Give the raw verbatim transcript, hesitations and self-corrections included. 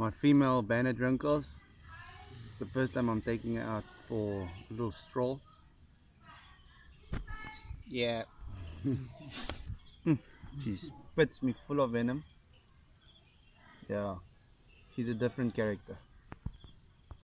my female banded wrinkles. The first time I'm taking it out for a little stroll. Yeah. She spits me full of venom. Yeah, she's a different character.